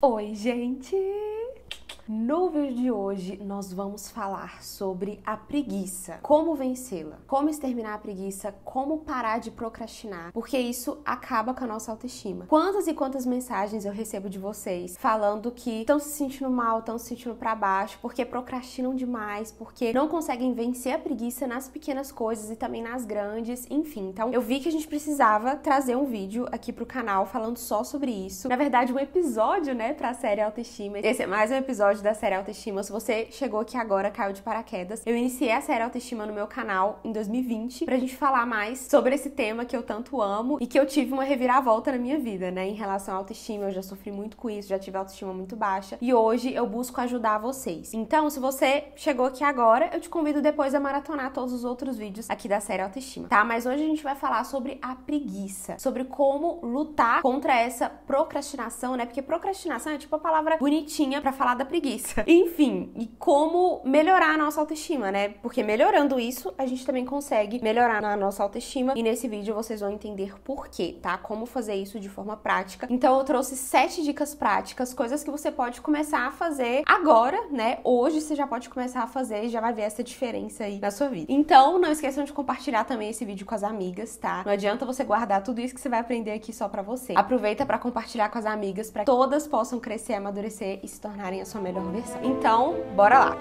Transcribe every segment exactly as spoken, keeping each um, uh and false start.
Oi, gente! No vídeo de hoje nós vamos falar sobre a preguiça, como vencê-la, como exterminar a preguiça, como parar de procrastinar, porque isso acaba com a nossa autoestima. Quantas e quantas mensagens eu recebo de vocês falando que estão se sentindo mal, estão se sentindo pra baixo, porque procrastinam demais, porque não conseguem vencer a preguiça nas pequenas coisas e também nas grandes, enfim. Então eu vi que a gente precisava trazer um vídeo aqui pro canal falando só sobre isso. Na verdade, um episódio, né, pra série Autoestima. Esse é mais um episódio da série Autoestima. Se você chegou aqui agora, caiu de paraquedas, eu iniciei a série Autoestima no meu canal em dois mil e vinte pra gente falar mais sobre esse tema que eu tanto amo e que eu tive uma reviravolta na minha vida, né? Em relação à autoestima, eu já sofri muito com isso, já tive autoestima muito baixa e hoje eu busco ajudar vocês. Então, se você chegou aqui agora, eu te convido depois a maratonar todos os outros vídeos aqui da série Autoestima, tá? Mas hoje a gente vai falar sobre a preguiça, sobre como lutar contra essa procrastinação, né? Porque procrastinação é tipo a palavra bonitinha pra falar da preguiça. Enfim, e como melhorar a nossa autoestima, né? Porque melhorando isso, a gente também consegue melhorar a nossa autoestima. E nesse vídeo vocês vão entender por quê, tá? Como fazer isso de forma prática. Então eu trouxe sete dicas práticas, coisas que você pode começar a fazer agora, né? Hoje você já pode começar a fazer e já vai ver essa diferença aí na sua vida. Então não esqueçam de compartilhar também esse vídeo com as amigas, tá? Não adianta você guardar tudo isso que você vai aprender aqui só pra você. Aproveita pra compartilhar com as amigas, pra que todas possam crescer, amadurecer e se tornarem a sua melhor versão. Então, bora lá!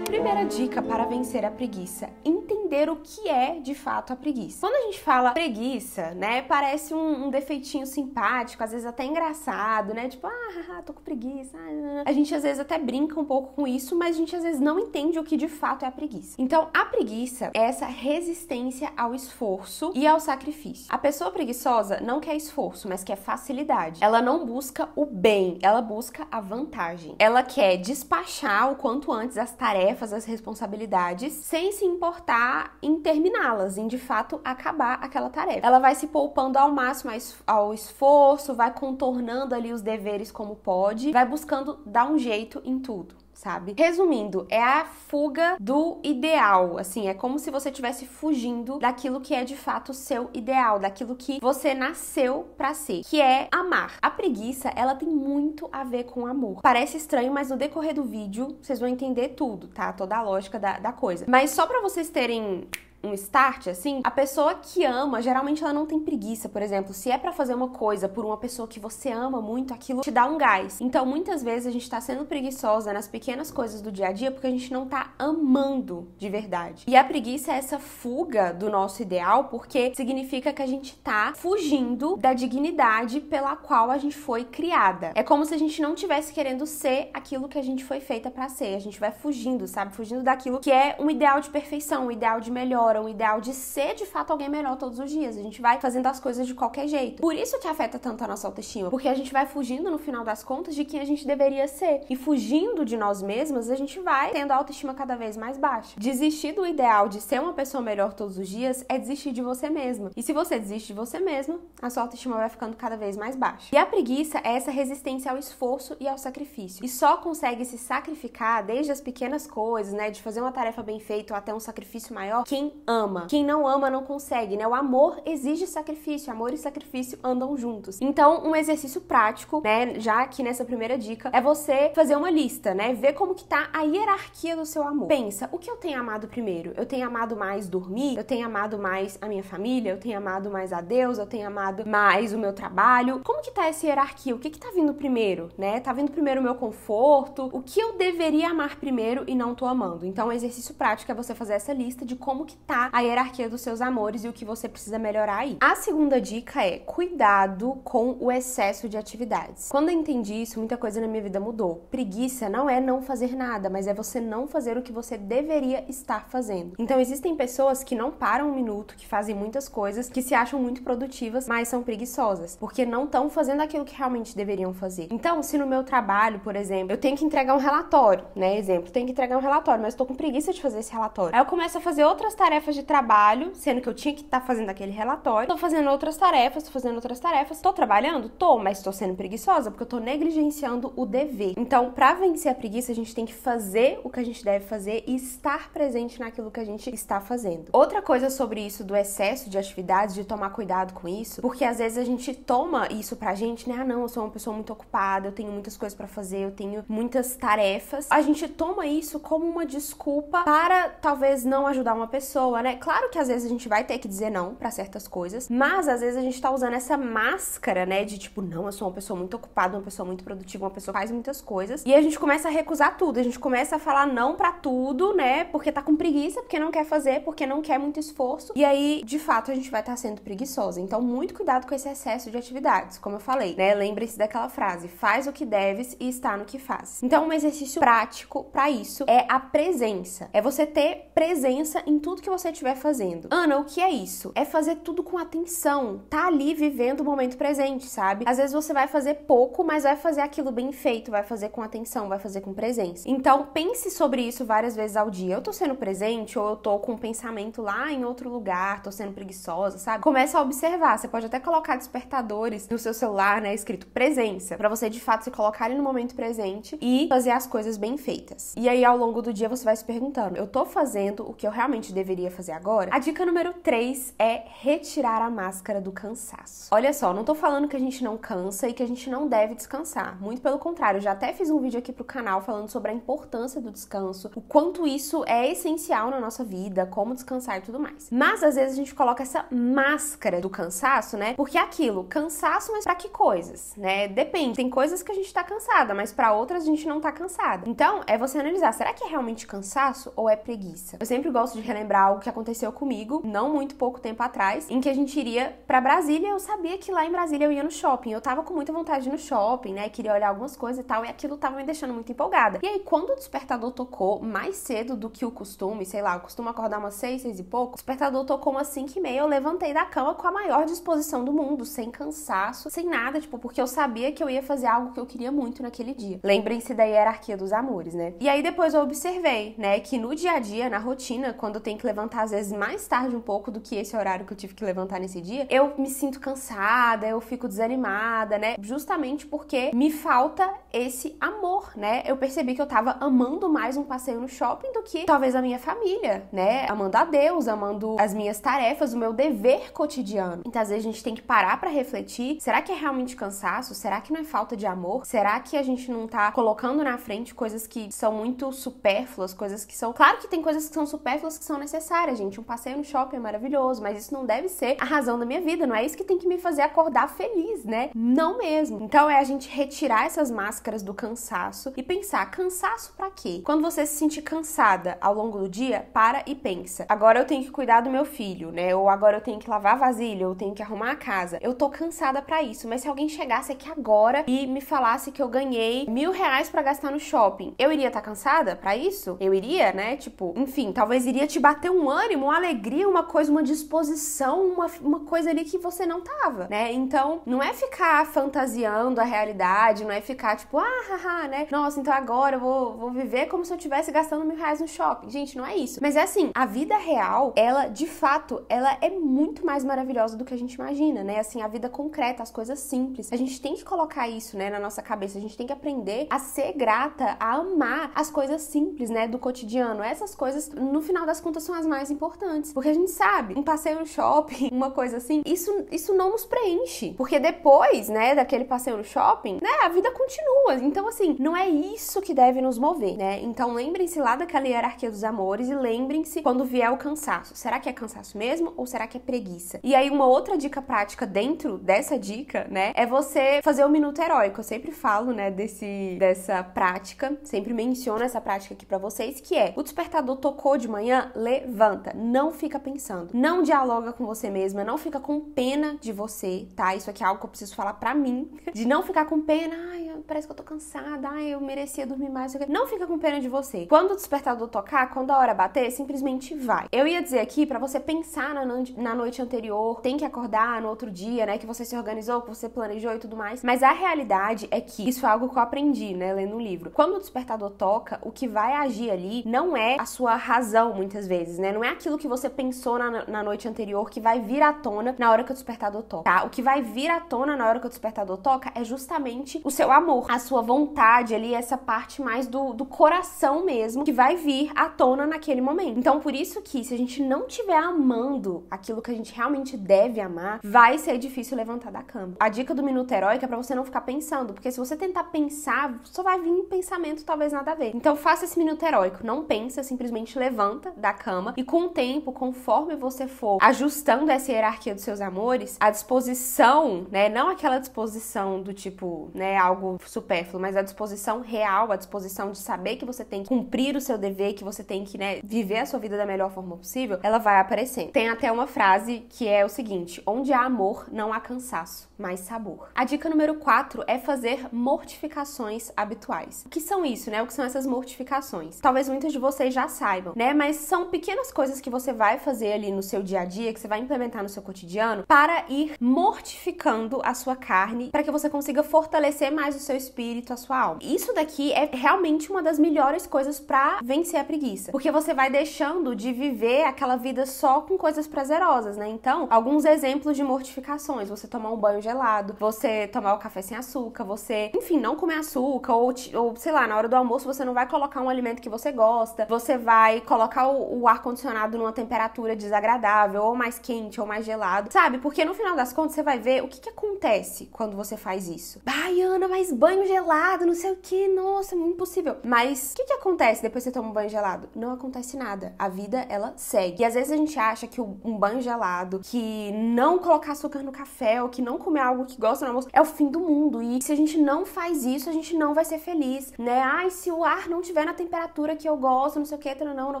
Primeira dica para vencer a preguiça: entender o que é de fato a preguiça. Quando a gente fala preguiça, né, parece um, um defeitinho simpático, às vezes até engraçado, né, tipo, ah, tô com preguiça. Ah. A gente às vezes até brinca um pouco com isso, mas a gente às vezes não entende o que de fato é a preguiça. Então, a preguiça é essa resistência ao esforço e ao sacrifício. A pessoa preguiçosa não quer esforço, mas quer facilidade. Ela não busca o bem, ela busca a vantagem. Ela quer despachar o quanto antes as tarefas, as responsabilidades, sem se importar em terminá-las, em de fato acabar aquela tarefa. Ela vai se poupando ao máximo ao esforço, vai contornando ali os deveres como pode, vai buscando dar um jeito em tudo, sabe? Resumindo, é a fuga do ideal, assim, é como se você estivesse fugindo daquilo que é de fato o seu ideal, daquilo que você nasceu pra ser, que é amar. A preguiça, ela tem muito a ver com amor. Parece estranho, mas no decorrer do vídeo, vocês vão entender tudo, tá? Toda a lógica da, da coisa. Mas só pra vocês terem um start, assim, a pessoa que ama, geralmente ela não tem preguiça, por exemplo, se é pra fazer uma coisa por uma pessoa que você ama muito, aquilo te dá um gás. Então, muitas vezes a gente tá sendo preguiçosa nas pequenas coisas do dia a dia porque a gente não tá amando de verdade. E a preguiça é essa fuga do nosso ideal porque significa que a gente tá fugindo da dignidade pela qual a gente foi criada. É como se a gente não tivesse querendo ser aquilo que a gente foi feita pra ser. A gente vai fugindo, sabe? Fugindo daquilo que é um ideal de perfeição, um ideal de melhor, um ideal de ser de fato alguém melhor todos os dias. A gente vai fazendo as coisas de qualquer jeito. Por isso que afeta tanto a nossa autoestima, porque a gente vai fugindo no final das contas de quem a gente deveria ser. E fugindo de nós mesmos, a gente vai tendo a autoestima cada vez mais baixa. Desistir do ideal de ser uma pessoa melhor todos os dias é desistir de você mesma. E se você desiste de você mesma, a sua autoestima vai ficando cada vez mais baixa. E a preguiça é essa resistência ao esforço e ao sacrifício. E só consegue se sacrificar desde as pequenas coisas, né, de fazer uma tarefa bem feita ou até um sacrifício maior, quem ama. Quem não ama não consegue, né? O amor exige sacrifício, amor e sacrifício andam juntos. Então, um exercício prático, né, já aqui nessa primeira dica, é você fazer uma lista, né, ver como que tá a hierarquia do seu amor. Pensa, o que eu tenho amado primeiro? Eu tenho amado mais dormir? Eu tenho amado mais a minha família? Eu tenho amado mais a Deus? Eu tenho amado mais o meu trabalho? Como que tá essa hierarquia? O que que tá vindo primeiro, né? Tá vindo primeiro o meu conforto? O que eu deveria amar primeiro e não tô amando? Então, um exercício prático é você fazer essa lista de como que tá a hierarquia dos seus amores e o que você precisa melhorar aí. A segunda dica é cuidado com o excesso de atividades. Quando eu entendi isso, muita coisa na minha vida mudou. Preguiça não é não fazer nada, mas é você não fazer o que você deveria estar fazendo. Então existem pessoas que não param um minuto, que fazem muitas coisas, que se acham muito produtivas, mas são preguiçosas, porque não estão fazendo aquilo que realmente deveriam fazer. Então, se no meu trabalho, por exemplo, eu tenho que entregar um relatório, né, exemplo, tenho que entregar um relatório, mas eu tô com preguiça de fazer esse relatório. Aí eu começo a fazer outras tarefas tarefas de trabalho, sendo que eu tinha que estar tá fazendo aquele relatório, tô fazendo outras tarefas, tô fazendo outras tarefas, tô trabalhando? Tô, mas tô sendo preguiçosa porque eu tô negligenciando o dever. Então, pra vencer a preguiça, a gente tem que fazer o que a gente deve fazer e estar presente naquilo que a gente está fazendo. Outra coisa sobre isso do excesso de atividades, de tomar cuidado com isso, porque às vezes a gente toma isso pra gente, né, ah não, eu sou uma pessoa muito ocupada, eu tenho muitas coisas pra fazer, eu tenho muitas tarefas. A gente toma isso como uma desculpa para talvez não ajudar uma pessoa, né? Claro que às vezes a gente vai ter que dizer não pra certas coisas, mas às vezes a gente tá usando essa máscara, né, de tipo, não, eu sou uma pessoa muito ocupada, uma pessoa muito produtiva, uma pessoa que faz muitas coisas, e a gente começa a recusar tudo, a gente começa a falar não pra tudo, né, porque tá com preguiça, porque não quer fazer, porque não quer muito esforço, e aí, de fato, a gente vai estar sendo preguiçosa. Então, muito cuidado com esse excesso de atividades, como eu falei, né, lembre-se daquela frase, faz o que deves e está no que faz. Então, um exercício prático pra isso é a presença, é você ter presença em tudo que você estiver fazendo. Ana, o que é isso? É fazer tudo com atenção, tá ali vivendo o momento presente, sabe? Às vezes você vai fazer pouco, mas vai fazer aquilo bem feito, vai fazer com atenção, vai fazer com presença. Então, pense sobre isso várias vezes ao dia. Eu tô sendo presente ou eu tô com um pensamento lá em outro lugar, tô sendo preguiçosa, sabe? Começa a observar. Você pode até colocar despertadores no seu celular, né, escrito presença, pra você de fato se colocar ali no momento presente e fazer as coisas bem feitas. E aí, ao longo do dia, você vai se perguntando, eu tô fazendo o que eu realmente deveria fazer agora? A dica número três é retirar a máscara do cansaço. Olha só, não tô falando que a gente não cansa e que a gente não deve descansar. Muito pelo contrário, eu já até fiz um vídeo aqui pro canal falando sobre a importância do descanso, o quanto isso é essencial na nossa vida, como descansar e tudo mais. Mas, às vezes, a gente coloca essa máscara do cansaço, né? Porque é aquilo, cansaço, mas pra que coisas, né? Depende, tem coisas que a gente tá cansada, mas pra outras a gente não tá cansada. Então, é você analisar, será que é realmente cansaço ou é preguiça? Eu sempre gosto de relembrar algo que aconteceu comigo, não muito pouco tempo atrás, em que a gente iria pra Brasília, eu sabia que lá em Brasília eu ia no shopping, eu tava com muita vontade de ir no shopping, né? Queria olhar algumas coisas e tal, e aquilo tava me deixando muito empolgada. E aí, quando o despertador tocou mais cedo do que o costume, sei lá, eu costumo acordar umas seis, seis e pouco, o despertador tocou umas cinco e meia, eu levantei da cama com a maior disposição do mundo, sem cansaço, sem nada, tipo, porque eu sabia que eu ia fazer algo que eu queria muito naquele dia. Lembrem-se da hierarquia dos amores, né? E aí depois eu observei, né, que no dia a dia, na rotina, quando eu tenho que levantar às vezes mais tarde um pouco do que esse horário que eu tive que levantar nesse dia, eu me sinto cansada, eu fico desanimada, né? Justamente porque me falta esse amor, né? Eu percebi que eu tava amando mais um passeio no shopping do que talvez a minha família, né? Amando a Deus, amando as minhas tarefas, o meu dever cotidiano. Então, às vezes, a gente tem que parar pra refletir. Será que é realmente cansaço? Será que não é falta de amor? Será que a gente não tá colocando na frente coisas que são muito supérfluas, coisas que são... Claro que tem coisas que são supérfluas que são necessárias, gente. Um passeio no shopping é maravilhoso, mas isso não deve ser a razão da minha vida. Não é isso que tem que me fazer acordar feliz, né? Não mesmo. Então, é a gente retirar essas máscaras do cansaço e pensar, cansaço pra quê? Quando você se sentir cansada ao longo do dia, para e pensa. Agora eu tenho que cuidar do meu filho, né? Ou agora eu tenho que lavar a vasilha, eu tenho que arrumar a casa. Eu tô cansada pra isso, mas se alguém chegasse aqui agora e me falasse que eu ganhei mil reais pra gastar no shopping, eu iria estar cansada pra isso? Eu iria, né? Tipo, enfim, talvez iria te bater um ânimo, uma alegria, uma coisa, uma disposição, uma, uma coisa ali que você não tava, né? Então, não é ficar fantasiando a realidade, não é ficar tipo, ah, haha, né? Nossa, então agora eu vou, vou viver como se eu estivesse gastando mil reais no shopping. Gente, não é isso. Mas é assim, a vida real, ela, de fato, ela é muito mais maravilhosa do que a gente imagina, né? Assim, a vida concreta, as coisas simples. A gente tem que colocar isso, né, na nossa cabeça. A gente tem que aprender a ser grata, a amar as coisas simples, né, do cotidiano. Essas coisas, no final das contas, são as mais importantes. Porque a gente sabe, um passeio no shopping, uma coisa assim, isso, isso não nos preenche. Porque depois, né, daquele passeio no shopping, né, a vida continua. Então, assim, não é isso que deve nos mover, né? Então, lembrem-se lá daquela hierarquia dos amores e lembrem-se quando vier o cansaço. Será que é cansaço mesmo ou será que é preguiça? E aí, uma outra dica prática dentro dessa dica, né, é você fazer o minuto heróico. Eu sempre falo, né, desse, dessa prática, sempre menciono essa prática aqui pra vocês, que é, o despertador tocou de manhã, levanta, não fica pensando, não dialoga com você mesma, não fica com pena de você, tá? Isso aqui é algo que eu preciso falar pra mim, de não ficar com pena, ai, parece que eu tô cansada, ai, eu merecia dormir mais, não fica com pena de você. Quando o despertador tocar, quando a hora bater, simplesmente vai. Eu ia dizer aqui pra você pensar na, na noite anterior, tem que acordar no outro dia, né, que você se organizou, que você planejou e tudo mais, mas a realidade é que isso é algo que eu aprendi, né, lendo um livro. Quando o despertador toca, o que vai agir ali não é a sua razão, muitas vezes, né, não é aquilo que você pensou na, na noite anterior que vai vir à tona na hora que o despertador toca, tá? O que vai vir à tona na hora que o despertador toca é justamente o seu amor, expor a sua vontade ali, essa parte mais do, do coração mesmo, que vai vir à tona naquele momento. Então, por isso que se a gente não estiver amando aquilo que a gente realmente deve amar, vai ser difícil levantar da cama. A dica do Minuto Heróico é pra você não ficar pensando, porque se você tentar pensar, só vai vir um pensamento talvez nada a ver. Então, faça esse Minuto Heróico. Não pensa, simplesmente levanta da cama e com o tempo, conforme você for ajustando essa hierarquia dos seus amores, a disposição, né, não aquela disposição do tipo, né, algo supérfluo, mas a disposição real, a disposição de saber que você tem que cumprir o seu dever, que você tem que, né, viver a sua vida da melhor forma possível, ela vai aparecendo. Tem até uma frase que é o seguinte: onde há amor, não há cansaço, mas sabor. A dica número quatro é fazer mortificações habituais. O que são isso, né? O que são essas mortificações? Talvez muitos de vocês já saibam, né? Mas são pequenas coisas que você vai fazer ali no seu dia a dia, que você vai implementar no seu cotidiano, para ir mortificando a sua carne, para que você consiga fortalecer mais o seu espírito, a sua alma. Isso daqui é realmente uma das melhores coisas para vencer a preguiça, porque você vai deixando de viver aquela vida só com coisas prazerosas, né? Então, alguns exemplos de mortificações: você tomar um banho gelado, você tomar o café sem açúcar, você, enfim, não comer açúcar, ou, ou sei lá, na hora do almoço você não vai colocar um alimento que você gosta, você vai colocar o, o ar-condicionado numa temperatura desagradável, ou mais quente, ou mais gelado, sabe? Porque no final das contas você vai ver o que que acontece quando você faz isso. Ai, Ana, mas banho gelado, não sei o que, nossa, impossível. Mas o que que acontece depois que você toma um banho gelado? Não acontece nada, a vida, ela segue. E às vezes a gente acha que um banho gelado, que não colocar açúcar no café, ou que não comer algo que gosta no almoço, é o fim do mundo. E se a gente não faz isso, a gente não vai ser feliz, né? Ai, se o ar não tiver na temperatura que eu gosto, não sei o que, não, não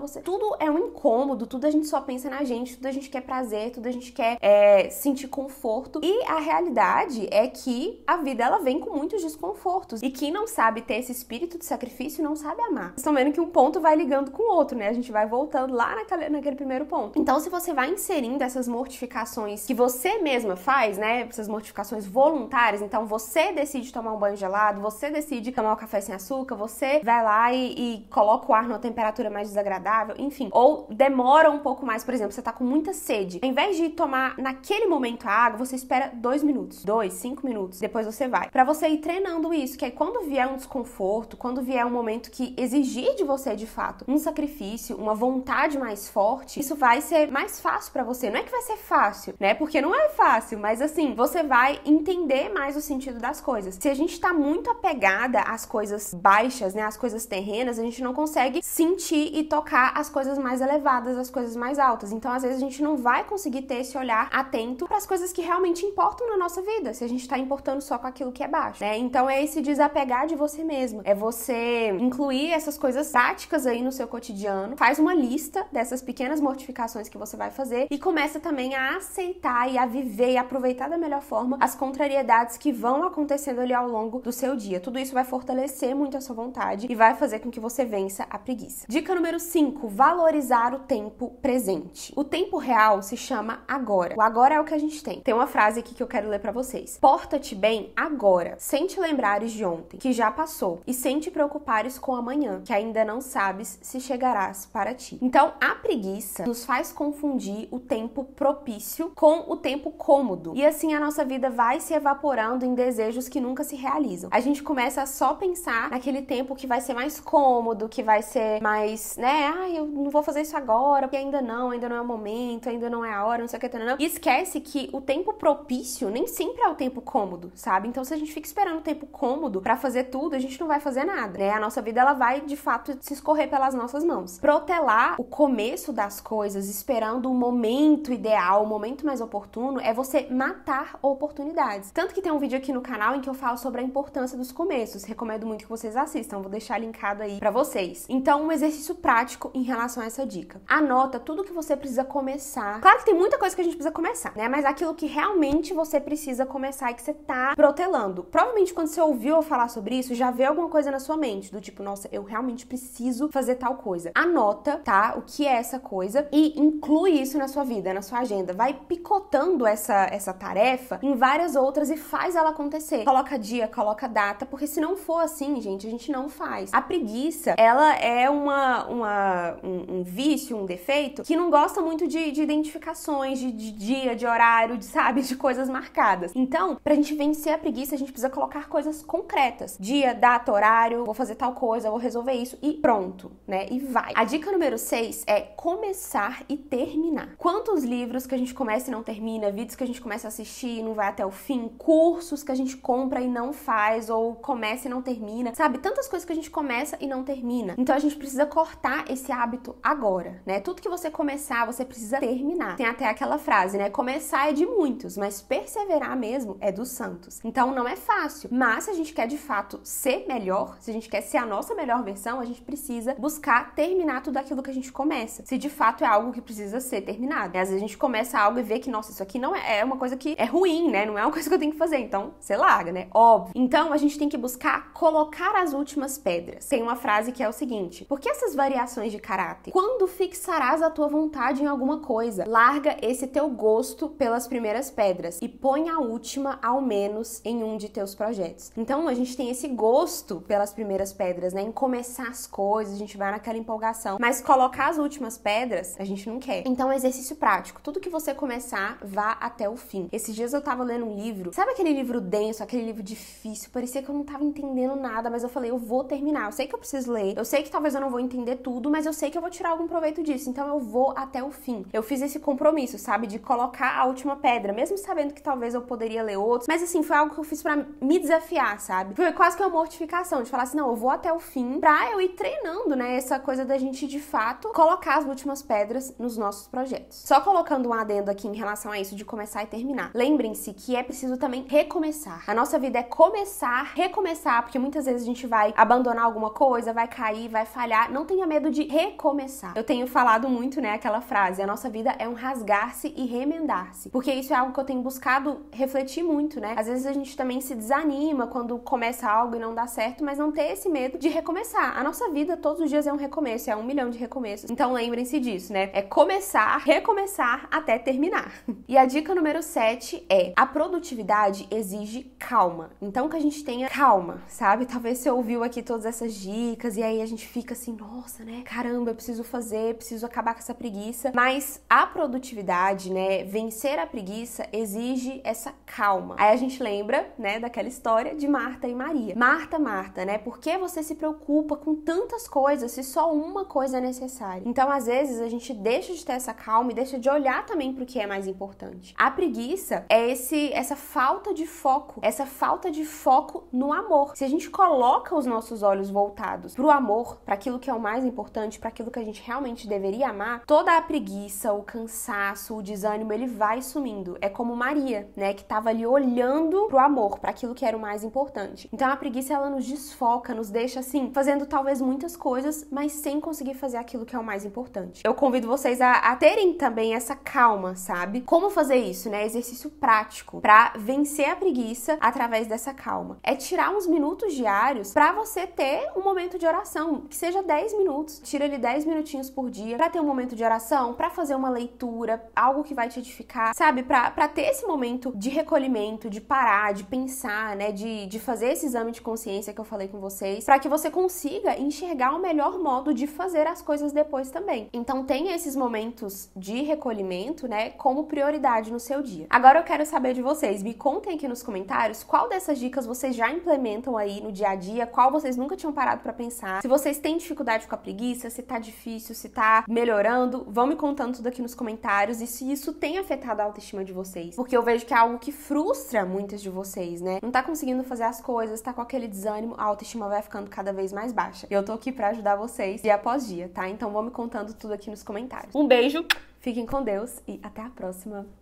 você. Tudo é um incômodo, tudo a gente só pensa na gente, tudo a gente quer prazer, tudo a gente quer é, sentir conforto. E a realidade é que a vida, ela vem com muitos desconfortos. E quem não sabe ter esse espírito de sacrifício, não sabe amar. Vocês estão vendo que um ponto vai ligando com o outro, né? A gente vai voltando lá naquele, naquele primeiro ponto. Então, se você vai inserindo essas mortificações que você mesma faz, né? Essas mortificações voluntárias, então você decide tomar um banho gelado, você decide tomar um café sem açúcar, você vai lá e, e coloca o ar numa temperatura mais desagradável, enfim. Ou demora um pouco mais, por exemplo, você tá com muita sede. Ao invés de tomar naquele momento a água, você espera dois minutos, dois, cinco minutos, depois você vai. Pra você ir treinando isso, que aí quando vier um desconforto, quando vier um momento que exigir de você, de fato, um sacrifício, uma vontade mais forte, isso vai ser mais fácil pra você. Não é que vai ser fácil, né? Porque não é fácil, mas assim, você vai entender mais o sentido das coisas. Se a gente tá muito apegada às coisas baixas, né? Às coisas terrenas, a gente não consegue sentir e tocar as coisas mais elevadas, as coisas mais altas. Então, às vezes, a gente não vai conseguir ter esse olhar atento para as coisas que realmente importam na nossa vida, se a gente tá importando só com aquilo que é baixo, né? Então, é esse desapegar de você mesmo. É você incluir essas coisas práticas aí no seu cotidiano. Faz uma lista dessas pequenas mortificações que você vai fazer e começa também a aceitar e a viver e aproveitar da melhor forma as contrariedades que vão acontecendo ali ao longo do seu dia. Tudo isso vai fortalecer muito a sua vontade e vai fazer com que você vença a preguiça. Dica número cinco: valorizar o tempo presente. O tempo real se chama agora. O agora é o que a gente tem. Tem uma frase aqui que eu quero ler pra vocês: porta-te bem agora, sem te lembrares de ontem, que já passou, e sem te preocupares com amanhã, que ainda não sabes se chegarás para ti. Então, a preguiça nos faz confundir o tempo propício com o tempo cômodo, e assim a nossa vida vai se evaporando em desejos que nunca se realizam. A gente começa a só pensar naquele tempo que vai ser mais cômodo, que vai ser mais, né, ah, eu não vou fazer isso agora, porque ainda não, ainda não é o momento, ainda não é a hora, não sei o que, não, não. E esquece que o tempo propício nem sempre é o tempo cômodo, sabe? Então, se a gente fica esperando o tempo cômodo pra fazer tudo, a gente não vai fazer nada, né? A nossa vida, ela vai, de fato, se escorrer pelas nossas mãos. Protelar o começo das coisas, esperando o momento ideal, o momento mais oportuno, é você matar oportunidades. Tanto que tem um vídeo aqui no canal em que eu falo sobre a importância dos começos. Recomendo muito que vocês assistam, vou deixar linkado aí pra vocês. Então, um exercício prático em relação a essa dica: anota tudo que você precisa começar. Claro que tem muita coisa que a gente precisa começar, né? Mas aquilo que realmente você precisa começar e que você tá protelando. Provavelmente quando você ouviu eu falar sobre isso, já veio alguma coisa na sua mente, do tipo, nossa, eu realmente preciso fazer tal coisa. Anota, tá? O que é essa coisa e inclui isso na sua vida, na sua agenda. Vai picotando essa, essa tarefa em várias outras e faz ela acontecer. Coloca dia, coloca data, porque se não for assim, gente, a gente não faz. A preguiça, ela é uma, uma, um, um vício, um defeito, que não gosta muito de, de identificações, de, de dia, de horário, de, sabe, de coisas marcadas. Então, pra gente vencer a preguiça, a gente precisa colocar coisas coisas concretas. Dia, data, horário, vou fazer tal coisa, vou resolver isso e pronto, né? E vai. A dica número seis é começar e terminar. Quantos livros que a gente começa e não termina, vídeos que a gente começa a assistir e não vai até o fim, cursos que a gente compra e não faz, ou começa e não termina, sabe? Tantas coisas que a gente começa e não termina. Então a gente precisa cortar esse hábito agora, né? Tudo que você começar, você precisa terminar. Tem até aquela frase, né? Começar é de muitos, mas perseverar mesmo é dos santos. Então não é fácil, mas se a gente quer de fato ser melhor, se a gente quer ser a nossa melhor versão, a gente precisa buscar terminar tudo aquilo que a gente começa. Se de fato é algo que precisa ser terminado, né? Às vezes a gente começa algo e vê que, nossa, isso aqui não é, é uma coisa que é ruim, né? Não é uma coisa que eu tenho que fazer, então você larga, né? Óbvio. Então a gente tem que buscar colocar as últimas pedras. Tem uma frase que é o seguinte: por que essas variações de caráter? Quando fixarás a tua vontade em alguma coisa? Larga esse teu gosto pelas primeiras pedras e põe a última, ao menos, em um de teus projetos. Então a gente tem esse gosto pelas primeiras pedras, né? Em começar as coisas, a gente vai naquela empolgação, mas colocar as últimas pedras, a gente não quer. Então, exercício prático. Tudo que você começar, vá até o fim. Esses dias eu tava lendo um livro, sabe aquele livro denso, aquele livro difícil? Parecia que eu não tava entendendo nada, mas eu falei, eu vou terminar. Eu sei que eu preciso ler, eu sei que talvez eu não vou entender tudo, mas eu sei que eu vou tirar algum proveito disso, então eu vou até o fim. Eu fiz esse compromisso, sabe, de colocar a última pedra, mesmo sabendo que talvez eu poderia ler outros, mas assim, foi algo que eu fiz pra me desafiar, sabe? Foi quase que uma mortificação, de falar assim, não, eu vou até o fim pra eu ir treinando, né, essa coisa da gente, de fato, colocar as últimas pedras nos nossos projetos. Só colocando um adendo aqui em relação a isso de começar e terminar. Lembrem-se que é preciso também recomeçar. A nossa vida é começar, recomeçar, porque muitas vezes a gente vai abandonar alguma coisa, vai cair, vai falhar. Não tenha medo de recomeçar. Eu tenho falado muito, né, aquela frase, a nossa vida é um rasgar-se e remendar-se. Porque isso é algo que eu tenho buscado refletir muito, né? Às vezes a gente também se desanima quando começa algo e não dá certo, mas não ter esse medo de recomeçar. A nossa vida todos os dias é um recomeço, é um milhão de recomeços. Então lembrem-se disso, né? É começar, recomeçar até terminar. E a dica número sete é: a produtividade exige calma. Então que a gente tenha calma, sabe? Talvez você ouviu aqui todas essas dicas e aí a gente fica assim, nossa, né? Caramba, eu preciso fazer, preciso acabar com essa preguiça. Mas a produtividade, né? Vencer a preguiça exige essa calma. Aí a gente lembra, né, daquela história de Marta e Maria. Marta, Marta, né? Por que você se preocupa com tantas coisas se só uma coisa é necessária? Então, às vezes, a gente deixa de ter essa calma e deixa de olhar também para o que é mais importante. A preguiça é esse, essa falta de foco, essa falta de foco no amor. Se a gente coloca os nossos olhos voltados para o amor, para aquilo que é o mais importante, para aquilo que a gente realmente deveria amar, toda a preguiça, o cansaço, o desânimo, ele vai sumindo. É como Maria, né, que estava ali olhando para o amor, para aquilo que era o mais importante. Então a preguiça, ela nos desfoca, nos deixa assim, fazendo talvez muitas coisas, mas sem conseguir fazer aquilo que é o mais importante. Eu convido vocês a, a terem também essa calma, sabe? Como fazer isso, né? Exercício prático para vencer a preguiça através dessa calma. É tirar uns minutos diários para você ter um momento de oração, que seja dez minutos. Tira ali dez minutinhos por dia para ter um momento de oração, para fazer uma leitura, algo que vai te edificar, sabe? Para para ter esse momento de recolhimento, de parar, de pensar, né? De, de fazer esse exame de consciência que eu falei com vocês, para que você consiga enxergar o melhor modo de fazer as coisas depois também. Então tenha esses momentos de recolhimento, né, como prioridade no seu dia. Agora eu quero saber de vocês, me contem aqui nos comentários qual dessas dicas vocês já implementam aí no dia a dia, qual vocês nunca tinham parado pra pensar, se vocês têm dificuldade com a preguiça, se tá difícil, se tá melhorando, vão me contando tudo aqui nos comentários e se isso tem afetado a autoestima de vocês, porque eu vejo que é algo que frustra muitas de vocês, né, não tá conseguindo fazer as coisas, tá com aquele desânimo, a autoestima vai ficando cada vez mais baixa. E eu tô aqui pra ajudar vocês dia após dia, tá? Então vão me contando tudo aqui nos comentários. Um beijo, fiquem com Deus e até a próxima!